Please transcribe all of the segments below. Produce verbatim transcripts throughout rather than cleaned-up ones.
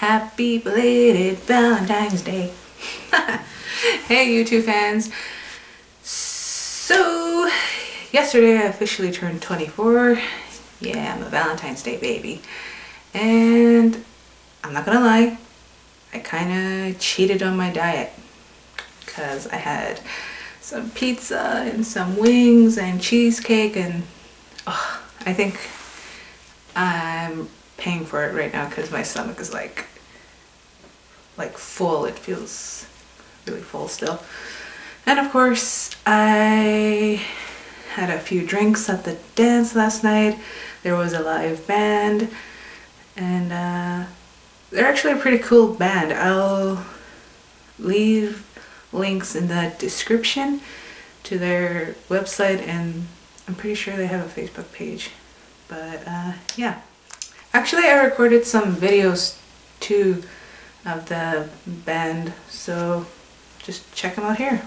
Happy belated Valentine's Day. Hey YouTube fans. So yesterday I officially turned twenty-four. Yeah, I'm a Valentine's Day baby. And I'm not gonna lie, I kinda cheated on my diet because I had some pizza and some wings and cheesecake, and oh, I think I'm paying for it right now because my stomach is like like full. It feels really full still. And of course I had a few drinks at the dance last night. There was a live band, and uh, they're actually a pretty cool band. I'll leave links in the description to their website, and I'm pretty sure they have a Facebook page. But uh, yeah, actually I recorded some videos too of the band, so just check them out here.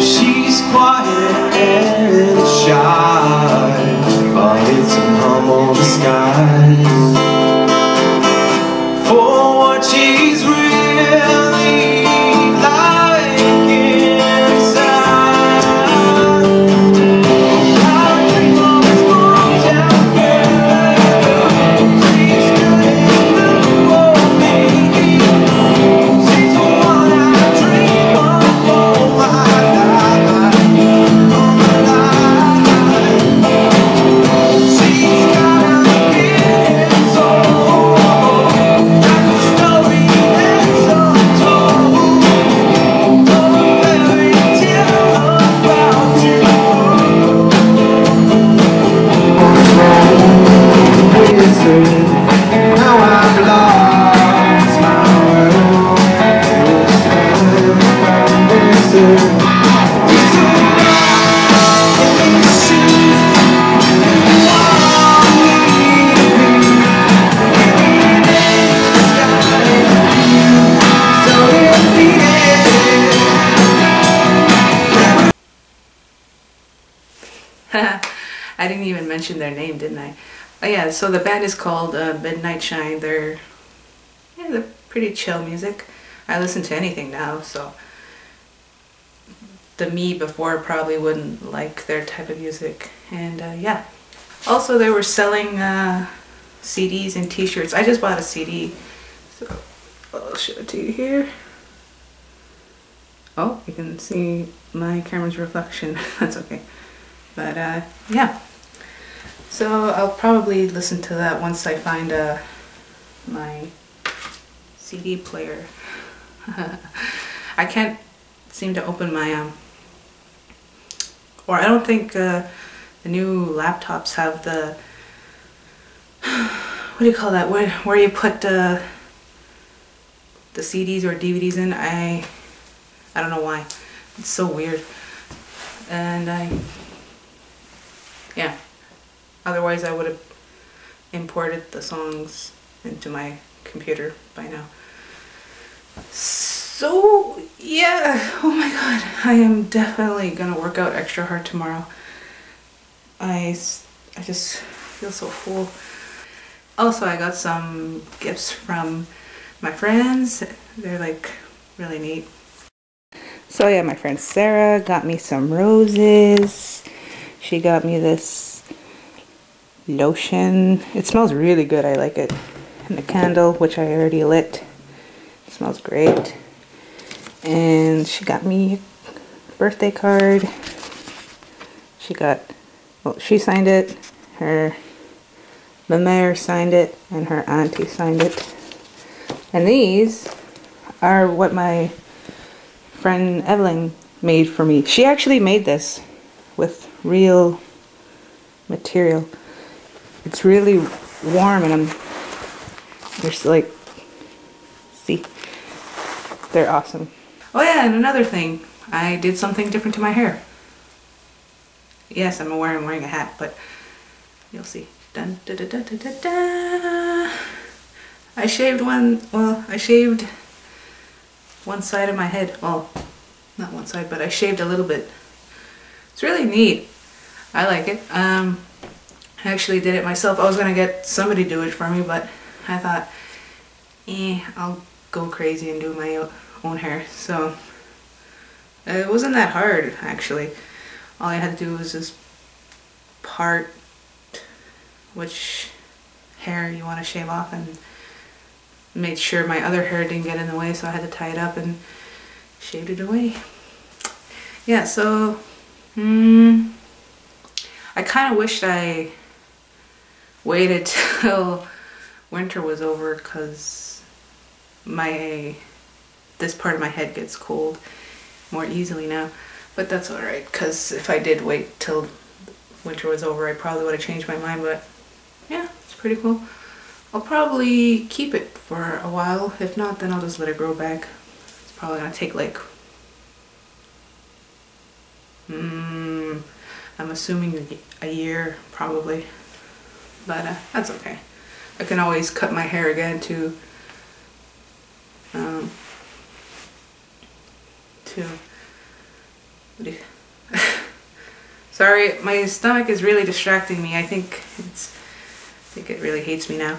She's quiet and shy, but it's a humble disguise for what she's really. I didn't even mention their name, didn't I? Oh yeah, so the band is called uh, Midnight Shine. They're, yeah, they're pretty chill music. I listen to anything now, so the me before probably wouldn't like their type of music. And uh, yeah, also they were selling uh, C Ds and t-shirts. I just bought a C D, so I'll show it to you here. Oh, you can see my camera's reflection. That's okay. But uh, yeah, so I'll probably listen to that once I find uh, my C D player. I can't seem to open my, um, or I don't think uh, the new laptops have the, what do you call that, where, where you put uh, the C Ds or D V Ds in. I, I don't know why, it's so weird. And I... yeah, otherwise I would have imported the songs into my computer by now. So yeah, oh my god, I am definitely gonna work out extra hard tomorrow. I, I just feel so full. Also, I got some gifts from my friends. They're like really neat. So yeah, my friend Sarah got me some roses. She got me this lotion. It smells really good. I like it. And the candle, which I already lit. It smells great. And she got me a birthday card. She got, well, she signed it. Her mère signed it. And her auntie signed it. And these are what my friend Evelyn made for me. She actually made this with real material. It's really warm, and I'm just like, see, they're awesome. Oh yeah, and another thing, I did something different to my hair. Yes, I'm aware I'm wearing a hat, but you'll see. Dun, da, da, da, da, da, da. I shaved one, well, I shaved one side of my head. Well, not one side, but I shaved a little bit. It's really neat. I like it. Um, I actually did it myself. I was going to get somebody to do it for me, but I thought eh, I'll go crazy and do my own hair. So it wasn't that hard, actually. All I had to do was just part which hair you want to shave off, and made sure my other hair didn't get in the way, so I had to tie it up and shaved it away. Yeah, so mm, I kind of wished I waited till winter was over, because my this part of my head gets cold more easily now. But that's alright, because if I did wait till winter was over, I probably would have changed my mind. But yeah, it's pretty cool. I'll probably keep it for a while. If not, then I'll just let it grow back. It's probably gonna take like, mm, I'm assuming a year probably, but uh, that's okay. I can always cut my hair again to um, to sorry, my stomach is really distracting me. I think it's I think it really hates me now.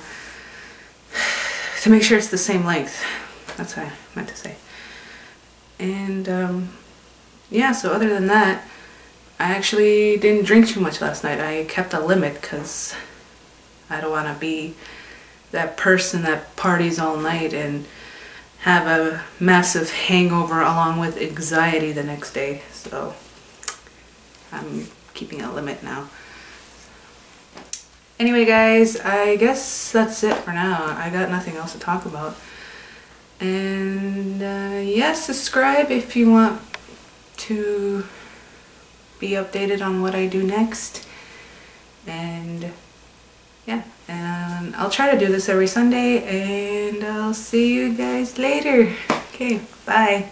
To make sure it's the same length. That's what I meant to say. And um, yeah, so other than that, I actually didn't drink too much last night. I kept a limit because I don't want to be that person that parties all night and have a massive hangover along with anxiety the next day. So I'm keeping a limit now. Anyway guys, I guess that's it for now. I got nothing else to talk about. And uh, yeah, subscribe if you want to be updated on what I do next. And yeah, and I'll try to do this every Sunday, and I'll see you guys later. Okay, bye.